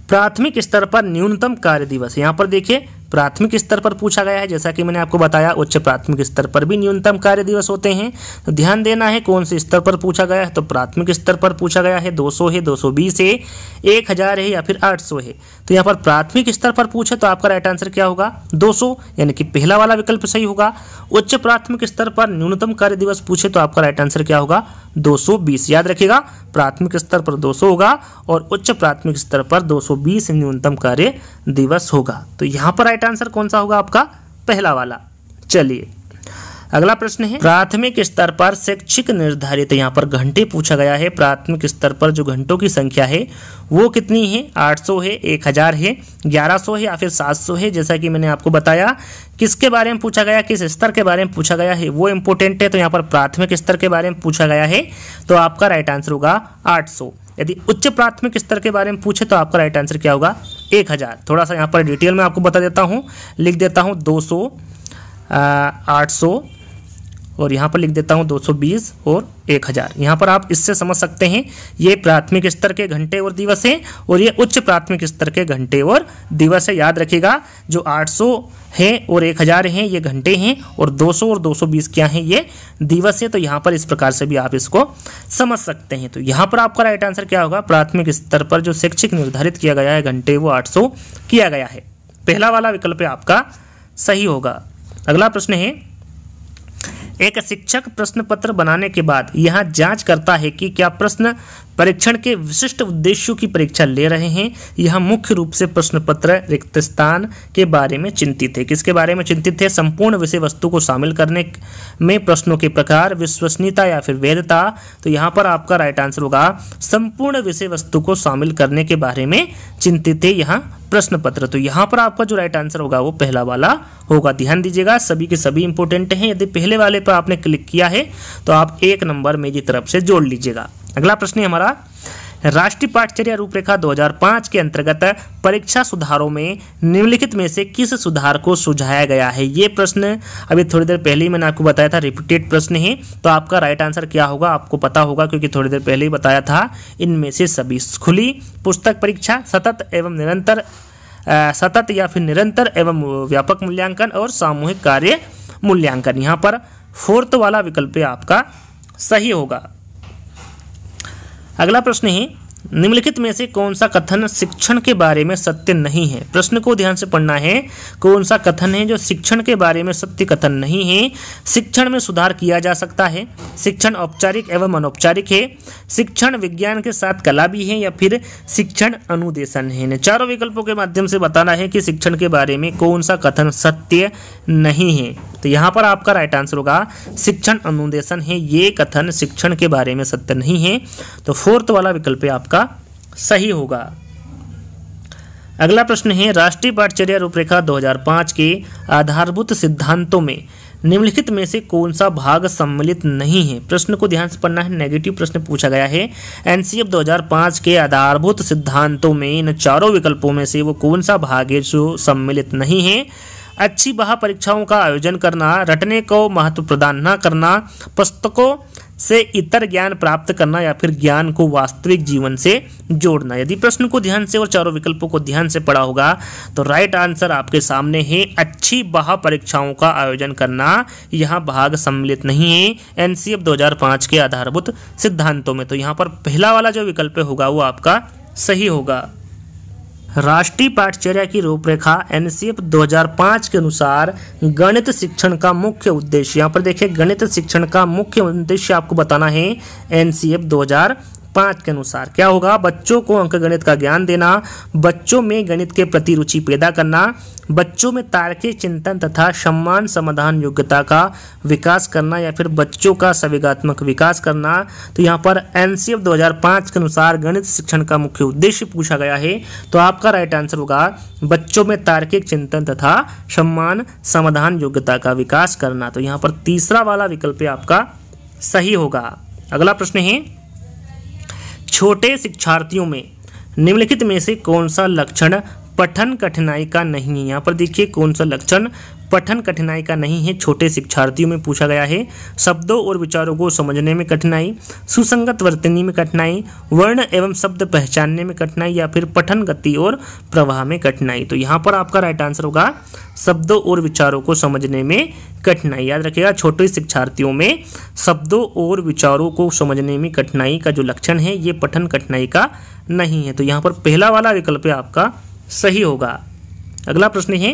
प्राथमिक स्तर पर न्यूनतम कार्य दिवस, यहाँ पर देखिए प्राथमिक स्तर पर पूछा गया है, जैसा कि मैंने आपको बताया उच्च प्राथमिक स्तर पर भी न्यूनतम कार्य दिवस होते हैं। तो ध्यान देना है कौन से स्तर पर पूछा गया है। तो प्राथमिक स्तर पर पूछा गया है दो सौ है, दो सौ बीस है, एक हज़ार है या फिर आठ सौ है। तो यहाँ पर प्राथमिक स्तर पर पूछे तो आपका राइट आंसर क्या होगा? दो सौ, यानी कि पहला वाला विकल्प सही होगा। उच्च प्राथमिक स्तर पर न्यूनतम कार्य दिवस पूछे तो आपका राइट आंसर क्या होगा? दो सौ बीस। याद रखिएगा प्राथमिक स्तर पर दो सौ होगा और उच्च प्राथमिक स्तर पर दो सौ बीस न्यूनतम कार्य दिवस होगा। तो यहाँ पर राइट आंसर कौन सा होगा? आपका पहला वाला। चलिए अगला प्रश्न है, प्राथमिक स्तर पर शैक्षिक निर्धारित, यहाँ पर घंटे पूछा गया है। प्राथमिक स्तर पर जो घंटों की संख्या है वो कितनी है? आठ सौ है, एक हज़ार है, ग्यारह सौ है या फिर सात सौ है। जैसा कि मैंने आपको बताया किसके बारे में पूछा गया, किस स्तर के बारे में पूछा गया है वो इम्पोर्टेंट है। तो यहाँ पर प्राथमिक स्तर के बारे में पूछा गया है, तो आपका राइट आंसर होगा आठ सौ। यदि उच्च प्राथमिक स्तर के बारे में पूछे तो आपका राइट आंसर क्या होगा? एक हज़ार। थोड़ा सा यहाँ पर डिटेल में आपको बता देता हूँ, लिख देता हूँ दो सौ, आठ सौ और यहाँ पर लिख देता हूँ दो सौ बीस और एक हज़ार। यहाँ पर आप इससे समझ सकते हैं ये प्राथमिक स्तर के घंटे और दिवस हैं और ये उच्च प्राथमिक स्तर के घंटे और दिवस है। याद रखिएगा जो आठ सौ है और एक हज़ार हैं ये घंटे हैं और दो सौ और दो सौ बीस क्या हैं? ये दिवस है। तो यहाँ पर इस प्रकार से भी आप इसको समझ सकते हैं। तो यहाँ पर आपका राइट आंसर क्या होगा? प्राथमिक स्तर पर जो शैक्षिक निर्धारित किया गया है घंटे वो आठ सौ किया गया है। पहला वाला विकल्प आपका सही होगा। अगला प्रश्न है, एक शिक्षक प्रश्न पत्र बनाने के बाद यहां जांच करता है कि क्या प्रश्न परीक्षण के विशिष्ट उद्देश्यों की परीक्षा ले रहे हैं। यह मुख्य रूप से प्रश्न पत्र रिक्त स्थान के बारे में चिंतित है। किसके बारे में चिंतित है? संपूर्ण विषय वस्तु को शामिल करने में प्रश्नों के प्रकार, विश्वसनीयता या फिर वैधता। तो यहाँ पर आपका राइट आंसर होगा संपूर्ण विषय वस्तु को शामिल करने के बारे में चिंतित है यहाँ प्रश्न पत्र। तो यहाँ पर आपका जो राइट आंसर होगा वो पहला वाला होगा। ध्यान दीजिएगा सभी के सभी इंपॉर्टेंट हैं। यदि पहले वाले पर आपने क्लिक किया है तो आप एक नंबर मेरी तरफ से जोड़ लीजिएगा। अगला प्रश्न है हमारा राष्ट्रीय पाठ्यचर्या रूपरेखा दो हज़ार पाँच के अंतर्गत परीक्षा सुधारों में निम्नलिखित में से किस सुधार को सुझाया गया है। ये प्रश्न अभी थोड़ी देर पहले ही मैंने आपको बताया था, रिपीटेड प्रश्न है। तो आपका राइट आंसर क्या होगा आपको पता होगा क्योंकि थोड़ी देर पहले ही बताया था। इनमें से सभी खुली पुस्तक परीक्षा, सतत एवं निरंतर सतत या फिर निरंतर एवं व्यापक मूल्यांकन और सामूहिक कार्य मूल्यांकन। यहाँ पर फोर्थ वाला विकल्प आपका सही होगा। अगला प्रश्न है निम्नलिखित में से कौन सा कथन शिक्षण के बारे में सत्य नहीं है। प्रश्न को ध्यान से पढ़ना है। कौन सा कथन है जो शिक्षण के बारे में सत्य कथन नहीं है। शिक्षण में सुधार किया जा सकता है। शिक्षण औपचारिक एवं अनौपचारिक है। शिक्षण विज्ञान के साथ कला भी है या फिर शिक्षण अनुदेशन है। चारों विकल्पों के माध्यम से बताना है कि शिक्षण के बारे में कौन सा कथन सत्य नहीं है। तो यहाँ पर आपका राइट आंसर होगा शिक्षण अनुदेशन है। ये कथन शिक्षण के बारे में सत्य नहीं है। तो फोर्थ वाला विकल्प आपका सही होगा। अगला प्रश्न है राष्ट्रीय पाठ्यचर्या रूपरेखा दो हज़ार पाँच के आधारभूत सिद्धांतों में निम्नलिखित में से कौन सा भाग सम्मिलित नहीं है। प्रश्न को ध्यान से पढ़ना है, नेगेटिव प्रश्न पूछा गया है। एनसीएफ दो हज़ार पाँच के आधारभूत सिद्धांतों में इन चारों विकल्पों में से वो कौन सा भाग है जो सम्मिलित नहीं है। अच्छी बाह परीक्षाओं का आयोजन करना, रटने को महत्व प्रदान न करना, पुस्तकों से इतर ज्ञान प्राप्त करना या फिर ज्ञान को वास्तविक जीवन से जोड़ना। यदि प्रश्न को ध्यान से और चारों विकल्पों को ध्यान से पढ़ा होगा तो राइट आंसर आपके सामने है अच्छी बाह परीक्षाओं का आयोजन करना। यह भाग सम्मिलित नहीं है एनसीएफ दो हज़ार पाँच के आधारभूत सिद्धांतों में। तो यहाँ पर पहला वाला जो विकल्प होगा वो आपका सही होगा। राष्ट्रीय पाठ्यचर्या की रूपरेखा एनसीएफ दो हज़ार पाँच के अनुसार गणित शिक्षण का मुख्य उद्देश्य। यहाँ पर देखिए गणित शिक्षण का मुख्य उद्देश्य आपको बताना है एनसीएफ दो हज़ार पाँच के अनुसार क्या होगा। बच्चों को अंकगणित का ज्ञान देना, बच्चों में गणित के प्रति रुचि पैदा करना, बच्चों में तार्किक चिंतन तथा सम्मान समाधान योग्यता का विकास करना या फिर बच्चों का संवेगात्मक विकास करना। तो यहाँ पर एनसीएफ दो हज़ार पाँच के अनुसार गणित शिक्षण का मुख्य उद्देश्य पूछा गया है। तो आपका राइट आंसर होगा बच्चों में तार्किक चिंतन तथा सम्मान समाधान योग्यता का विकास करना। तो यहाँ पर तीसरा वाला विकल्प आपका सही होगा। अगला प्रश्न है छोटे शिक्षार्थियों में निम्नलिखित में से कौन सा लक्षण पठन कठिनाई का नहीं है। यहाँ पर देखिए कौन सा लक्षण पठन कठिनाई का नहीं है छोटे शिक्षार्थियों में पूछा गया है। शब्दों और विचारों को समझने में कठिनाई, सुसंगत वर्तनी में कठिनाई, वर्ण एवं शब्द पहचानने में कठिनाई या फिर पठन गति और प्रवाह में कठिनाई। तो यहाँ पर आपका राइट आंसर होगा शब्दों और विचारों को समझने में कठिनाई। याद रखिएगा छोटे शिक्षार्थियों में शब्दों और विचारों को समझने में कठिनाई का जो लक्षण है ये पठन कठिनाई का नहीं है। तो यहाँ पर पहला वाला विकल्प आपका सही होगा। अगला प्रश्न है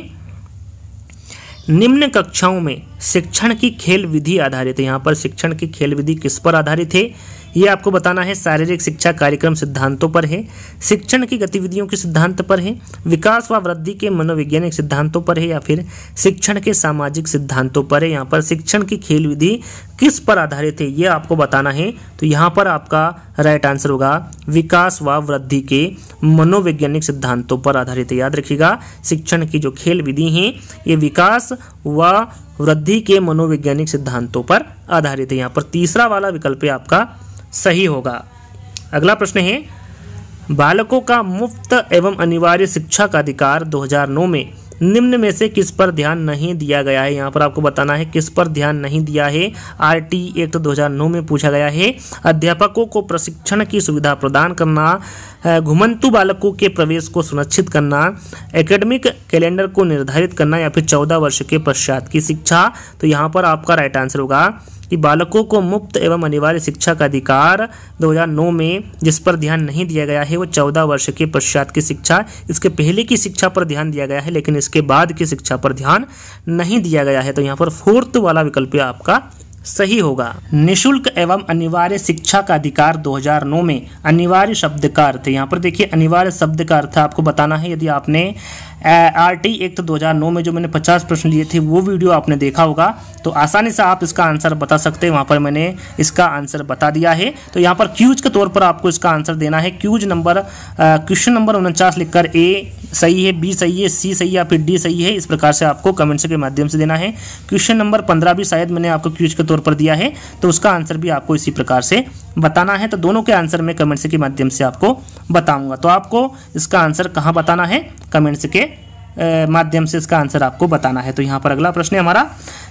निम्न कक्षाओं में शिक्षण की खेल विधि आधारित। यहाँ पर शिक्षण की खेल विधि किस पर आधारित है ये आपको बताना है। शारीरिक शिक्षा कार्यक्रम सिद्धांतों पर है, शिक्षण की गतिविधियों के सिद्धांत पर है, विकास व वृद्धि के मनोवैज्ञानिक सिद्धांतों पर है या फिर शिक्षण के सामाजिक सिद्धांतों पर है। यहाँ पर शिक्षण की खेल विधि किस पर आधारित है ये आपको बताना है। तो यहाँ पर आपका राइट आंसर होगा विकास व वृद्धि के मनोवैज्ञानिक सिद्धांतों पर आधारित है। याद रखिएगा शिक्षण की जो खेल विधि है ये विकास व वृद्धि के मनोवैज्ञानिक सिद्धांतों पर आधारित है। यहाँ पर तीसरा वाला विकल्प आपका सही होगा। अगला प्रश्न है बालकों का मुफ्त एवं अनिवार्य शिक्षा का अधिकार दो हज़ार नौ में निम्न में से किस पर ध्यान नहीं दिया गया है। यहाँ पर आपको बताना है किस पर ध्यान नहीं दिया है। आरटीई एक्ट दो हज़ार नौ में पूछा गया है। अध्यापकों को प्रशिक्षण की सुविधा प्रदान करना, घुमंतु बालकों के प्रवेश को सुनिश्चित करना, एकेडमिक कैलेंडर को निर्धारित करना या फिर चौदह वर्ष के पश्चात की शिक्षा। तो यहाँ पर आपका राइट आंसर होगा कि बालकों को मुफ्त एवं अनिवार्य शिक्षा का अधिकार दो हज़ार नौ में जिस पर ध्यान नहीं दिया गया है वो चौदह वर्ष के पश्चात की शिक्षा। इसके पहले की शिक्षा पर ध्यान दिया गया है लेकिन इसके बाद की शिक्षा पर ध्यान नहीं दिया गया है। तो यहाँ पर फोर्थ वाला विकल्प आपका सही होगा। निःशुल्क एवं अनिवार्य शिक्षा का अधिकार दो हज़ार नौ में अनिवार्य शब्द का अर्थ, यहाँ पर देखिए अनिवार्य शब्द का अर्थ आपको बताना है। यदि आपने आरटी एक्ट दो हज़ार नौ में जो मैंने पचास प्रश्न लिए थे वो वीडियो आपने देखा होगा तो आसानी से आप इसका आंसर बता सकते हैं। वहाँ पर मैंने इसका आंसर बता दिया है, तो यहाँ पर क्यूज के तौर पर आपको इसका आंसर देना है। क्यूज नंबर क्वेश्चन नंबर उनचास लिखकर ए सही है, बी सही है, सी सही है, फिर डी सही है, इस प्रकार से आपको कमेंट्स के माध्यम से देना है। क्वेश्चन नंबर पंद्रह भी शायद मैंने आपको क्यूज के तौर पर दिया है, तो उसका आंसर भी आपको इसी प्रकार से बताना है। तो दोनों के आंसर मैं कमेंट्स के माध्यम से आपको बताऊँगा। तो आपको इसका आंसर कहाँ बताना है, कमेंट्स के माध्यम से इसका आंसर आपको बताना है। तो यहाँ पर अगला प्रश्न है हमारा,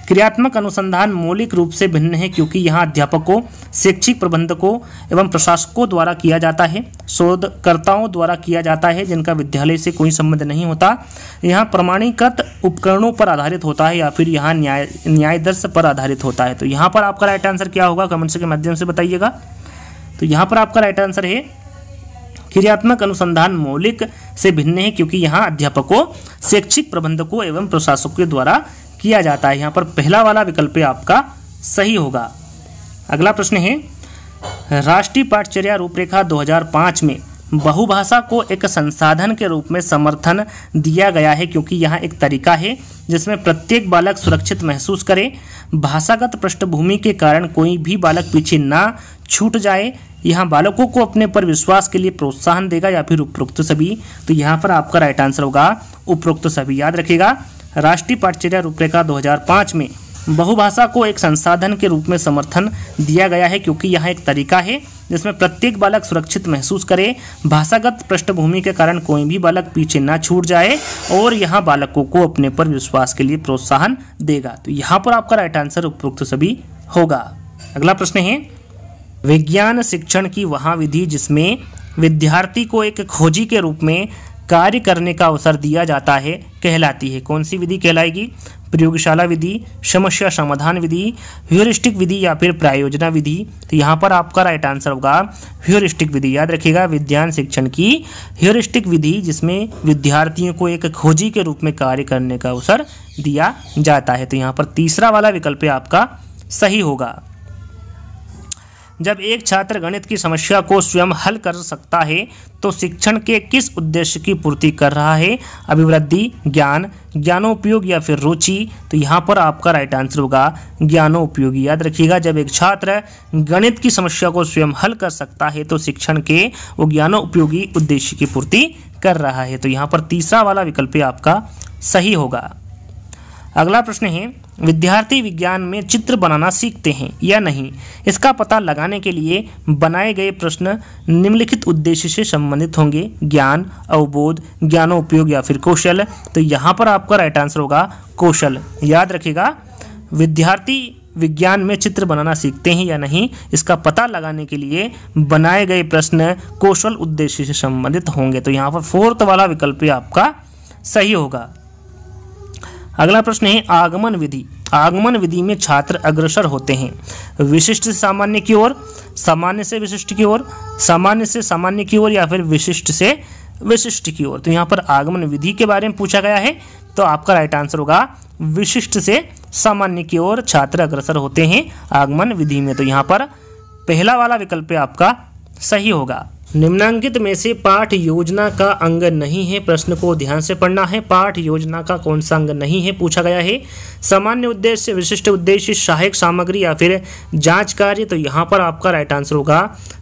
क्रियात्मक अनुसंधान मौलिक रूप से भिन्न है क्योंकि यहाँ अध्यापकों, शैक्षिक प्रबंधकों एवं प्रशासकों द्वारा किया जाता है, शोधकर्ताओं द्वारा किया जाता है जिनका विद्यालय से कोई संबंध नहीं होता, यहाँ प्रमाणीकृत उपकरणों पर आधारित होता है या फिर यहाँ न्याय न्यायदर्श पर आधारित होता है। तो यहाँ पर आपका राइट आंसर क्या होगा, कमेंट्स के माध्यम से बताइएगा। तो यहाँ पर आपका राइट आंसर है क्रियात्मक अनुसंधान मौलिक से भिन्न है क्योंकि यहाँ अध्यापकों, शैक्षिक प्रबंधकों एवं प्रशासकों के द्वारा किया जाता है। यहाँ पर पहला वाला विकल्प आपका सही होगा। अगला प्रश्न है, राष्ट्रीय पाठ्यचर्या रूपरेखा दो हज़ार पाँच में बहुभाषा को एक संसाधन के रूप में समर्थन दिया गया है क्योंकि यह एक तरीका है जिसमें प्रत्येक बालक सुरक्षित महसूस करे, भाषागत पृष्ठभूमि के कारण कोई भी बालक पीछे ना छूट जाए, यह बालकों को अपने पर विश्वास के लिए प्रोत्साहन देगा या फिर उपरोक्त सभी। तो यहाँ पर आपका राइट आंसर होगा उपरोक्त सभी। याद रखिएगा, राष्ट्रीय पाठ्यचर्या रूपरेखा दो हज़ार पाँच में बहुभाषा को एक संसाधन के रूप में समर्थन दिया गया है क्योंकि यह एक तरीका है जिसमें प्रत्येक बालक सुरक्षित महसूस करे, भाषागत पृष्ठभूमि के कारण कोई भी बालक पीछे ना छूट जाए और यहाँ बालकों को अपने पर विश्वास के लिए प्रोत्साहन देगा। तो यहाँ पर आपका राइट आंसर उपरोक्त सभी होगा। अगला प्रश्न है, विज्ञान शिक्षण की वहाँ विधि जिसमें विद्यार्थी को एक खोजी के रूप में कार्य करने का अवसर दिया जाता है कहलाती है, कौन सी विधि कहलाएगी, प्रयोगशाला विधि, समस्या समाधान विधि, ह्यूरिस्टिक विधि या फिर प्रायोजना विधि। तो यहाँ पर आपका राइट आंसर होगा ह्यूरिस्टिक विधि। याद रखिएगा, विज्ञान शिक्षण की ह्यूरिस्टिक विधि जिसमें विद्यार्थियों को एक खोजी के रूप में कार्य करने का अवसर दिया जाता है। तो यहाँ पर तीसरा वाला विकल्प आपका सही होगा। जब एक छात्र गणित की समस्या को स्वयं हल कर सकता है तो शिक्षण के किस उद्देश्य की पूर्ति कर रहा है, अभिवृद्धि, ज्ञान, ज्ञानोपयोग या फिर रुचि। तो यहाँ पर आपका राइट आंसर होगा ज्ञानोपयोगी। याद रखिएगा, जब एक छात्र गणित की समस्या को स्वयं हल कर सकता है तो शिक्षण के वो ज्ञानोपयोगी उद्देश्य की पूर्ति कर रहा है। तो यहाँ पर तीसरा वाला विकल्प आपका सही होगा। अगला प्रश्न है, विद्यार्थी विज्ञान में चित्र बनाना सीखते हैं या नहीं, इसका पता लगाने के लिए बनाए गए प्रश्न निम्नलिखित उद्देश्य से संबंधित होंगे, ज्ञान, अवबोध, ज्ञानोपयोग या फिर कौशल। तो यहाँ पर आपका राइट आंसर होगा कौशल। याद रखिएगा, विद्यार्थी विज्ञान में चित्र बनाना सीखते हैं या नहीं, इसका पता लगाने के लिए बनाए गए प्रश्न कौशल उद्देश्य से संबंधित होंगे। तो यहाँ पर फोर्थ वाला विकल्प आपका सही होगा। अगला प्रश्न है, आगमन विधि। आगमन विधि में छात्र अग्रसर होते हैं विशिष्ट से सामान्य की ओर, सामान्य से विशिष्ट की ओर, सामान्य से सामान्य की ओर या फिर विशिष्ट से विशिष्ट की ओर। तो यहाँ पर आगमन विधि के बारे में पूछा गया है, तो आपका राइट आंसर होगा विशिष्ट से सामान्य की ओर छात्र अग्रसर होते हैं आगमन विधि में। तो यहाँ पर पहला वाला विकल्प आपका सही होगा। निम्नांकित में से पाठ योजना का अंग नहीं है, प्रश्न को ध्यान से पढ़ना है। पाठ योजना का कौन सा अंग नहीं है पूछा गया है, सामान्य उद्देश्य, विशिष्ट उद्देश्य, सहायक सामग्री या फिर जांच कार्य। तो यहाँ पर आपका राइट आंसर होगा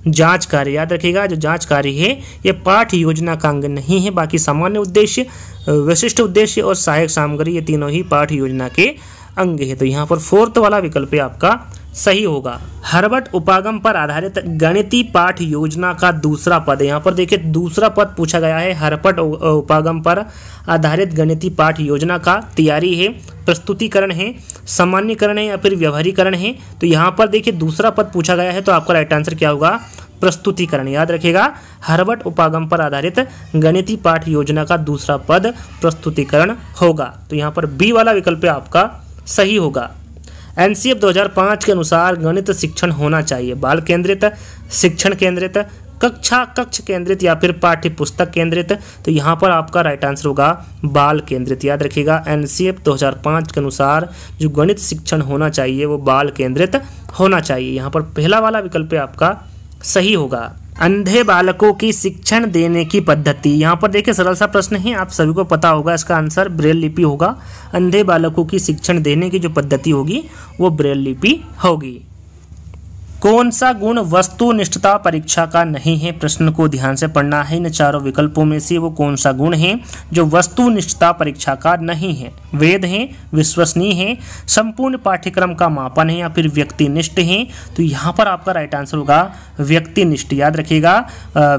जांच कार्य। याद रखिएगा, जो जांच कार्य है ये पाठ योजना का अंग नहीं है, बाकी सामान्य उद्देश्य, विशिष्ट उद्देश्य और सहायक सामग्री ये तीनों ही पाठ योजना के अंग है। तो यहाँ पर फोर्थ वाला विकल्प आपका सही होगा। हर्बर्ट उपागम पर आधारित गणितीय पाठ योजना का दूसरा पद, यहाँ पर देखिए दूसरा पद पूछा गया है, हर्बर्ट उपागम पर आधारित गणितीय पाठ योजना का, तैयारी है, प्रस्तुतिकरण है, सामान्यकरण है या फिर व्यवहारीकरण है। तो यहाँ पर देखिए दूसरा पद पूछा गया है, तो आपका राइट आंसर क्या होगा, प्रस्तुतिकरण। याद रखिएगा, हर्बर्ट उपागम पर आधारित गणितीय पाठ योजना का दूसरा पद प्रस्तुतिकरण होगा। तो यहाँ पर बी वाला विकल्प आपका सही होगा। एन सी एफ दो हज़ार पाँच के अनुसार गणित शिक्षण होना चाहिए बाल केंद्रित, शिक्षण केंद्रित, कक्षा कक्ष केंद्रित या फिर पाठ्य पुस्तक केंद्रित, तो यहाँ पर आपका राइट आंसर होगा बाल केंद्रित। याद रखिएगा एनसीएफ दो हज़ार पाँच के अनुसार जो गणित शिक्षण होना चाहिए वो बाल केंद्रित होना चाहिए। यहाँ पर पहला वाला विकल्प आपका सही होगा। अंधे बालकों की शिक्षण देने की पद्धति, यहाँ पर देखिए सरल सा प्रश्न है, आप सभी को पता होगा इसका आंसर ब्रेल लिपि होगा। अंधे बालकों की शिक्षण देने की जो पद्धति होगी वो ब्रेल लिपि होगी। कौन सा गुण वस्तुनिष्ठता परीक्षा का नहीं है, प्रश्न को ध्यान से पढ़ना है। इन चारों विकल्पों में से वो कौन सा गुण है जो वस्तुनिष्ठता परीक्षा का नहीं है। वेद है, विश्वसनीय है, संपूर्ण पाठ्यक्रम का मापन है या फिर व्यक्तिनिष्ठ है। तो यहाँ पर आपका राइट आंसर होगा व्यक्तिनिष्ठ। याद रखिएगा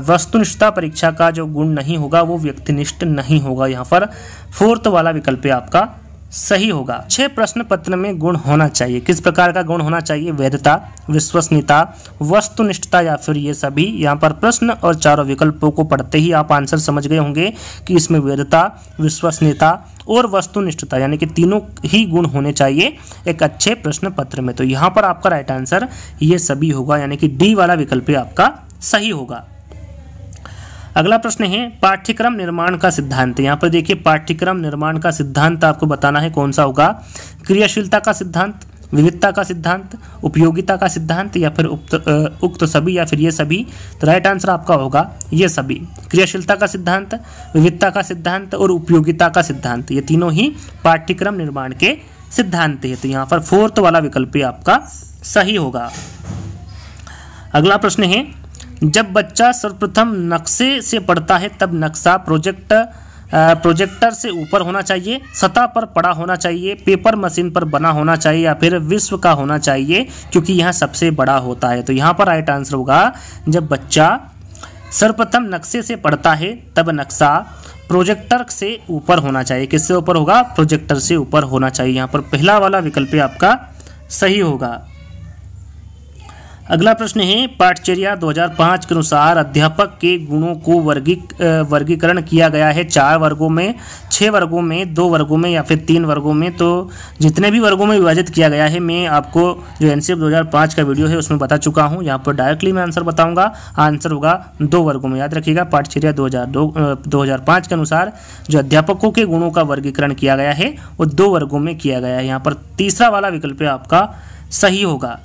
वस्तुनिष्ठता परीक्षा का जो गुण नहीं होगा वो व्यक्तिनिष्ठ नहीं होगा। यहाँ पर फोर्थ वाला विकल्प आपका सही होगा। छह प्रश्न पत्र में गुण होना चाहिए, किस प्रकार का गुण होना चाहिए, वैधता, विश्वसनीयता, वस्तुनिष्ठता या फिर ये सभी। यहाँ पर प्रश्न और चारों विकल्पों को पढ़ते ही आप आंसर समझ गए होंगे कि इसमें वैधता, विश्वसनीयता और वस्तुनिष्ठता यानी कि तीनों ही गुण होने चाहिए एक अच्छे प्रश्न पत्र में। तो यहाँ पर आपका राइट आंसर ये सभी होगा, यानी कि डी वाला विकल्प आपका सही होगा। अगला प्रश्न है पाठ्यक्रम निर्माण का सिद्धांत। यहाँ पर देखिए पाठ्यक्रम निर्माण का सिद्धांत आपको बताना है कौन सा होगा, क्रियाशीलता का सिद्धांत, विविधता का सिद्धांत, उपयोगिता का सिद्धांत या फिर उक्त उक्त सभी या फिर ये सभी। तो राइट आंसर आपका होगा ये सभी, क्रियाशीलता का सिद्धांत, विविधता का सिद्धांत और उपयोगिता का सिद्धांत, ये तीनों ही पाठ्यक्रम निर्माण के सिद्धांत है। तो यहाँ पर फोर्थ वाला विकल्प आपका सही होगा। अगला प्रश्न है जब बच्चा सर्वप्रथम नक्शे से पढ़ता है तब नक्शा प्रोजेक्ट प्रोजेक्टर से ऊपर होना चाहिए, सतह पर पड़ा होना चाहिए, पेपर मशीन पर बना होना चाहिए या फिर विश्व का होना चाहिए क्योंकि यह सबसे बड़ा होता है। तो यहाँ पर राइट आंसर होगा जब बच्चा सर्वप्रथम नक्शे से पढ़ता है तब नक्शा प्रोजेक्टर से ऊपर होना चाहिए। किससे ऊपर होगा, प्रोजेक्टर से ऊपर होना चाहिए। यहाँ पर पहला वाला विकल्प आपका सही होगा। अगला प्रश्न है पाठचर्या दो हज़ार पाँच के अनुसार अध्यापक के गुणों को वर्गीक वर्गीकरण किया गया है चार वर्गों में, छः वर्गों में, दो वर्गों में या फिर तीन वर्गों में। तो जितने भी वर्गों में विभाजित किया गया है मैं आपको जो एनसीएफ दो हज़ार पाँच का वीडियो है उसमें बता चुका हूं। यहां पर डायरेक्टली मैं आंसर बताऊँगा, आंसर होगा दो वर्गों में। याद रखिएगा पाठचर्या दो हज़ार दो दो हज़ार पाँच के अनुसार जो अध्यापकों के गुणों का वर्गीकरण किया गया है वो दो वर्गों में किया गया है। यहाँ पर तीसरा वाला विकल्प आपका सही होगा।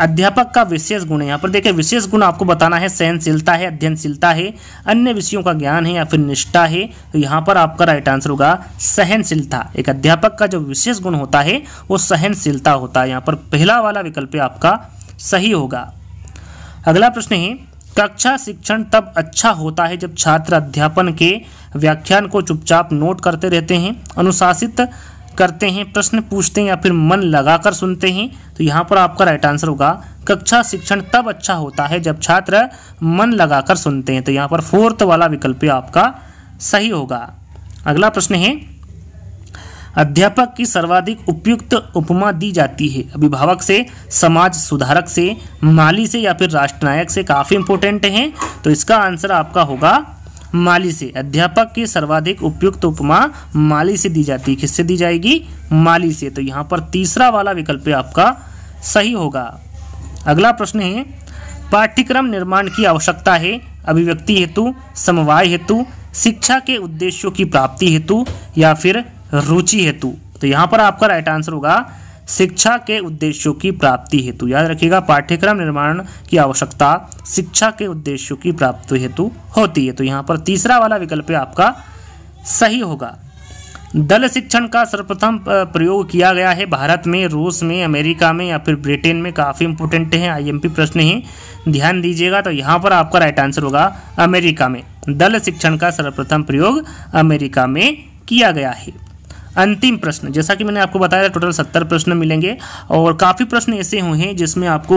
अध्यापक का विशेष गुण है, यहाँ पर देखिए विशेष गुण आपको बताना है, सहनशीलता है, अध्ययनशीलता है, अन्य विषयों का ज्ञान है या फिर निष्ठा है। तो यहाँ पर आपका राइट आंसर होगा सहनशीलता। एक अध्यापक का जो विशेष गुण होता है वो सहनशीलता होता है। यहाँ पर पहला वाला विकल्प आपका सही होगा। अगला प्रश्न है कक्षा शिक्षण तब अच्छा होता है जब छात्र अध्यापन के व्याख्यान को चुपचाप नोट करते रहते हैं, अनुशासित करते हैं, प्रश्न पूछते हैं या फिर मन लगाकर सुनते हैं। तो यहाँ पर आपका राइट आंसर होगा कक्षा शिक्षण तब अच्छा होता है जब छात्र मन लगाकर सुनते हैं। तो यहाँ पर फोर्थ वाला विकल्प आपका सही होगा। अगला प्रश्न है अध्यापक की सर्वाधिक उपयुक्त उपमा दी जाती है, अभिभावक से, समाज सुधारक से, माली से या फिर राष्ट्रनायक से। काफ़ी इंपॉर्टेंट है, तो इसका आंसर आपका होगा माली से। अध्यापक की सर्वाधिक उपयुक्त उपमा माली से दी जाती है, किससे दी जाएगी, माली से। तो यहाँ पर तीसरा वाला विकल्प आपका सही होगा। अगला प्रश्न है पाठ्यक्रम निर्माण की आवश्यकता है अभिव्यक्ति हेतु, समवाय हेतु, शिक्षा के उद्देश्यों की प्राप्ति हेतु या फिर रुचि हेतु। तो यहाँ पर आपका राइट आंसर होगा शिक्षा के उद्देश्यों की प्राप्ति हेतु। याद रखिएगा पाठ्यक्रम निर्माण की आवश्यकता शिक्षा के उद्देश्यों की प्राप्ति हेतु होती है। तो यहाँ पर तीसरा वाला विकल्प आपका सही होगा। दल शिक्षण का सर्वप्रथम प्रयोग किया गया है भारत में, रूस में, अमेरिका में या फिर ब्रिटेन में। काफ़ी इंपोर्टेंट है, आईएमपी प्रश्न है, ध्यान दीजिएगा। तो यहाँ पर आपका राइट आंसर होगा अमेरिका में। दल शिक्षण का सर्वप्रथम प्रयोग अमेरिका में किया गया है। अंतिम प्रश्न, जैसा कि मैंने आपको बताया टोटल सत्तर प्रश्न मिलेंगे और काफ़ी प्रश्न ऐसे हुए हैं जिसमें आपको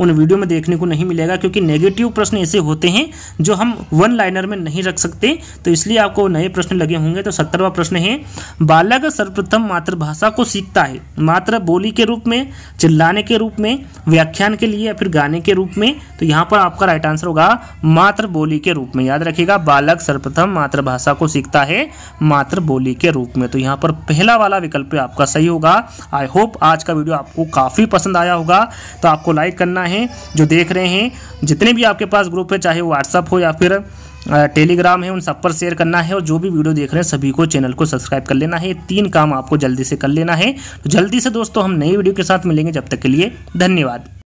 उन वीडियो में देखने को नहीं मिलेगा क्योंकि नेगेटिव प्रश्न ऐसे होते हैं जो हम वन लाइनर में नहीं रख सकते, तो इसलिए आपको नए प्रश्न लगे होंगे। तो सत्तरवां प्रश्न है बालक सर्वप्रथम मातृभाषा को सीखता है, मातृबोली के रूप में, चिल्लाने के रूप में, व्याख्यान के लिए या फिर गाने के रूप में। तो यहाँ पर आपका राइट आंसर होगा मातृबोली के रूप में। याद रखिएगा बालक सर्वप्रथम मातृभाषा को सीखता है मातृबोली के रूप में। तो यहाँ पर पहला वाला विकल्प आपका सही होगा। आई होप आज का वीडियो आपको काफ़ी पसंद आया होगा, तो आपको लाइक करना है। जो देख रहे हैं जितने भी आपके पास ग्रुप है, चाहे वो व्हाट्सअप हो या फिर टेलीग्राम है, उन सब पर शेयर करना है। और जो भी वीडियो देख रहे हैं सभी को चैनल को सब्सक्राइब कर लेना है। तीन काम आपको जल्दी से कर लेना है। तो जल्दी से दोस्तों हम नई वीडियो के साथ मिलेंगे, जब तक के लिए धन्यवाद।